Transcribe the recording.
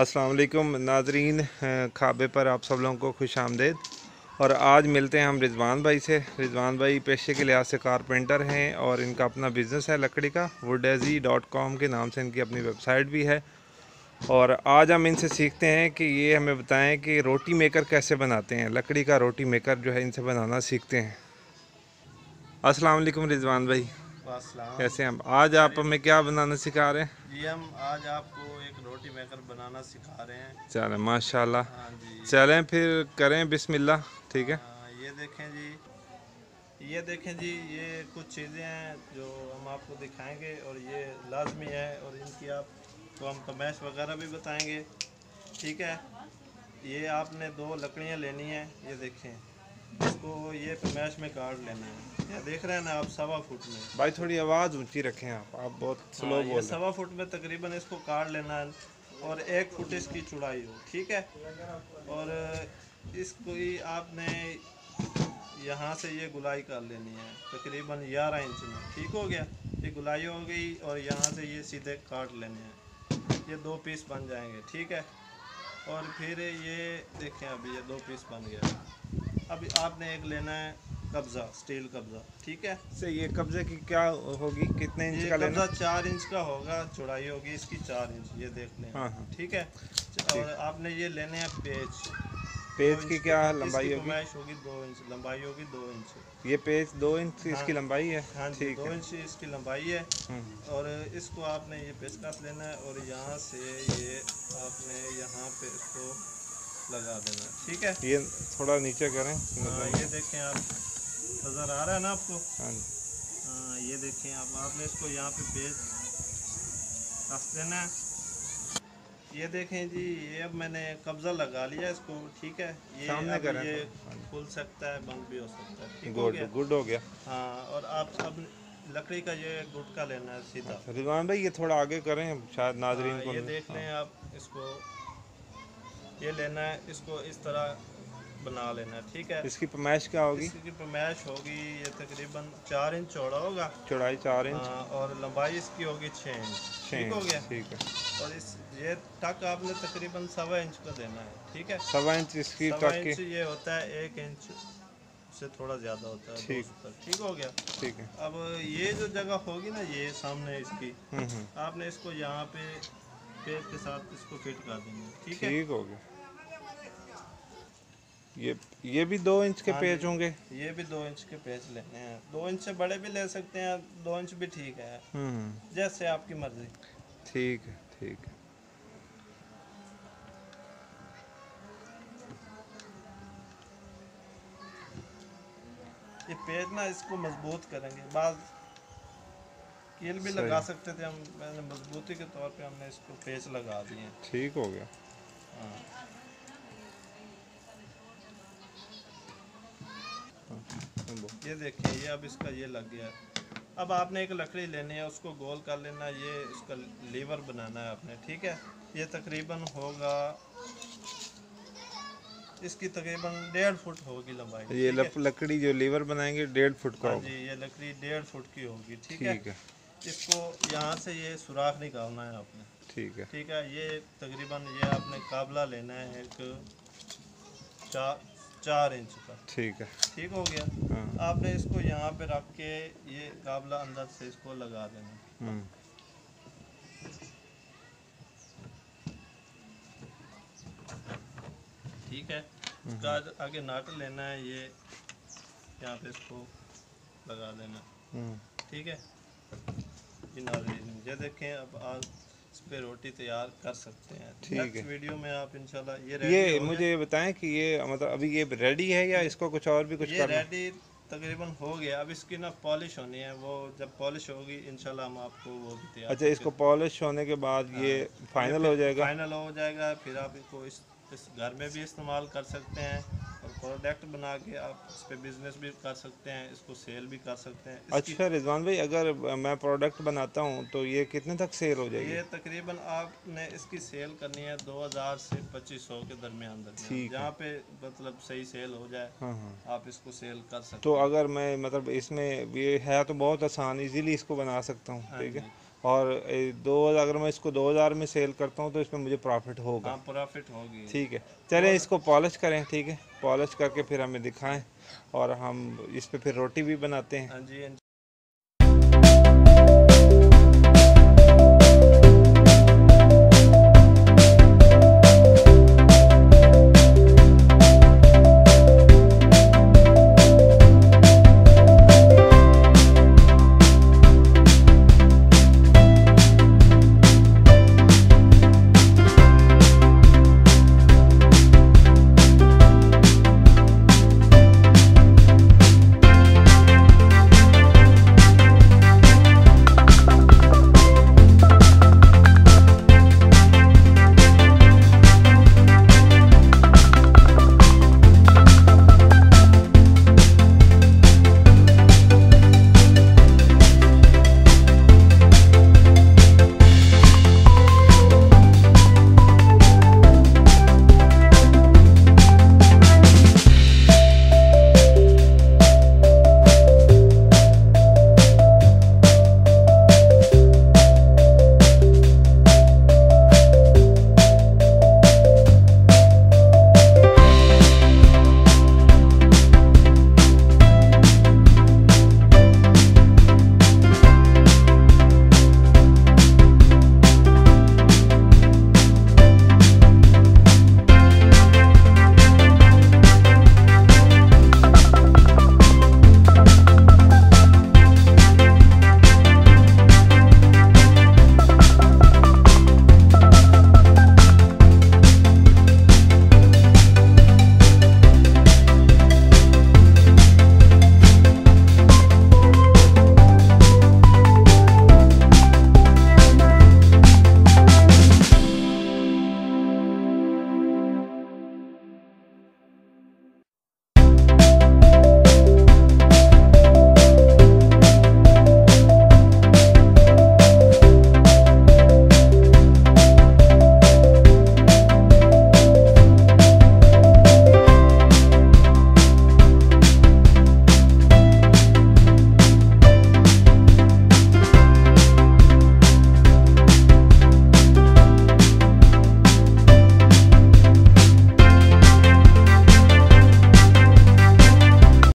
अस्सलाम वालेकुम नाजरीन, खाबे पर आप सब लोगों को खुश आमदेद। और आज मिलते हैं हम रिजवान भाई से। रिजवान भाई पेशे के लिहाज से कारपेंटर हैं और इनका अपना बिज़नेस है लकड़ी का, woodzy.com के नाम से इनकी अपनी वेबसाइट भी है। और आज हम इनसे सीखते हैं कि ये हमें बताएं कि रोटी मेकर कैसे बनाते हैं, लकड़ी का रोटी मेकर जो है इनसे बनाना सीखते हैं। अस्सलाम वालेकुम रिजवान भाई, कैसे हम आज आप हमें क्या बनाना सिखा रहे हैं? जी हम आज आपको एक रोटी मेकर बनाना सिखा रहे हैं। चलें माशाल्लाह, चलें फिर करें बिस्मिल्लाह। ठीक है, ये देखें जी, ये देखें जी, ये कुछ चीज़ें हैं जो हम आपको दिखाएंगे और ये लाजमी है और इनकी आपको हम कमैश वगैरह भी बताएंगे। ठीक है, ये आपने दो लकड़ियाँ लेनी हैं, ये देखें, इसको ये कमैश में काट लेना है। ये देख रहे हैं ना आप, सवा फुट में। भाई थोड़ी आवाज़ ऊंची रखें आप बहुत स्लो बोल रहे हैं। सवा फुट में तकरीबन इसको काट लेना है और 1 फुट इसकी चौड़ाई हो। ठीक है, और इसको ही आपने यहाँ से ये गुलाई कर लेनी है तकरीबन 11 इंच में। ठीक हो गया, ये गुलाई हो गई और यहाँ से ये सीधे काट लेने हैं, ये 2 पीस बन जाएंगे। ठीक है, और फिर ये देखें अभी ये 2 पीस बन गया। अभी आपने एक लेना है कब्ज़ा, स्टील कब्ज़ा। ठीक है, से ये कब्ज़े की क्या होगी, कितने इंच का लेना? कब्ज़ा 4 इंच का होगा, चौड़ाई होगी इसकी 4 इंच, ये देख लें। हाँ, ठीक है। और आपने ये लेने हैं पेच। पेच की क्या लंबाई होगी? होगी 2 इंच, लंबाई होगी 2 इंच। ये पेच 2 इंच इसकी लंबाई है। हाँ जी, 2 इंच इसकी लंबाई है। और इसको आपने ये पेचकस लेना है और यहाँ से ये आपने यहाँ पे इसको लगा देना। ठीक है, ये थोड़ा नीचे करें। ये देखें आप, नज़र आ रहा है ना आपको? हाँ जी, ये देखें आप, आपने इसको यहाँ पे पेज कस देना है। ये देखें जी, ये अब मैंने कब्ज़ा लगा लिया इसको। ठीक है, ये सामने करें, ये खुल सकता है, बंद भी हो सकता है। गुड हो गया। हाँ, और आप अब लकड़ी का ये गुटका लेना है सीधा। रिजवान भाई ये थोड़ा आगे करें शायद नाजरीन को। ये देख लें आप, इसको ये लेना है, इसको इस तरह बना लेना है। ठीक है, इसकी पैमाइश क्या होगी? इसकी पैमाइश होगी ये तकरीबन 4 इंच चौड़ा होगा, चौड़ाई 4 इंच और लंबाई इसकी होगी 6 इंच। ठीक हो गया, ठीक है। और इस ये टक आपने तकरीबन 1.25 इंच का देना है। ठीक है, 1.25 इंच इसकी टक की। ये होता है 1 इंच से थोड़ा ज़्यादा होता है। ठीक हो गया, ठीक है। अब ये जो जगह होगी ना, ये सामने इसकी, आपने इसको यहाँ पे पेज के साथ इसको फिट कर देंगे। ठीक है, ठीक हो गया। ये भी 2 इंच के पेज होंगे। ये भी 2 इंच के पेज लेने हैं, 2 इंच से बड़े भी ले सकते हैं, 2 इंच भी ठीक है, जैसे आपकी मर्जी। ठीक है, ठीक है। ये पेज ना इसको मजबूत करेंगे, बाद कील भी लगा सकते थे हम, मैंने मजबूती के तौर पे हमने इसको पेच लगा दिए। ठीक हो गया। ये देखिए, ये अब इसका ये लग गया। अब आपने एक लकड़ी लेनी है, उसको गोल कर लेना, ये इसका लीवर बनाना है आपने। ठीक है, ये तकरीबन होगा, इसकी तकरीबन 1.5 फुट होगी लंबाई। ये लकड़ी जो लीवर बनाएंगे 1.5 फुट का होगा। जी, ये लकड़ी 1.5 फुट की होगी। ठीक है, इसको यहाँ से ये सुराख निकालना है आपने। ठीक है, ठीक है। ये तकरीबन ये आपने काबला लेना है एक 4 इंच का। ठीक है, ठीक हो गया। आपने इसको यहाँ पे रख के ये काबला अंदर से इसको लगा देना। ठीक है, इसका आगे नाट लेना है, ये यहाँ पे इसको लगा देना। ठीक है, ये देखें अब आप इस पे रोटी तैयार कर सकते हैं। ठीक है, वीडियो में आप इंशाल्लाह ये मुझे बताएं कि ये मतलब अभी ये रेडी है या इसको कुछ और भी कुछ करना? रेडी तकरीबन हो गया, अब इसकी ना पॉलिश होनी है, वो जब पॉलिश होगी इंशाल्लाह हम आपको वो भी तैयार। अच्छा, इसको पॉलिश होने के बाद ये फाइनल हो जाएगा? फाइनल हो जाएगा, फिर आप इसको इस घर में भी इस्तेमाल कर सकते हैं और प्रोडक्ट बना के आप इस पे बिजनेस भी कर सकते हैं, इसको सेल भी कर सकते हैं। अच्छा रिजवान भाई, अगर मैं प्रोडक्ट बनाता हूँ तो ये कितने तक सेल हो जाएगी? ये तकरीबन आपने इसकी सेल करनी है 2000 से 2500 के दरमियान, जहाँ पे मतलब सही सेल हो जाए। हाँ। आप इसको सेल कर सकते हैं। तो अगर मैं मतलब इसमें ये है तो बहुत आसान, इजीली इसको बना सकता हूँ। ठीक है, और 2000 अगर मैं इसको 2000 में सेल करता हूँ तो इसमें मुझे प्रॉफिट होगा। प्रॉफिट होगी, ठीक है। चलें इसको पॉलिश करें, ठीक है, पॉलिश करके फिर हमें दिखाएं और हम इस पे फिर रोटी भी बनाते हैं। हाँ जी, हाँ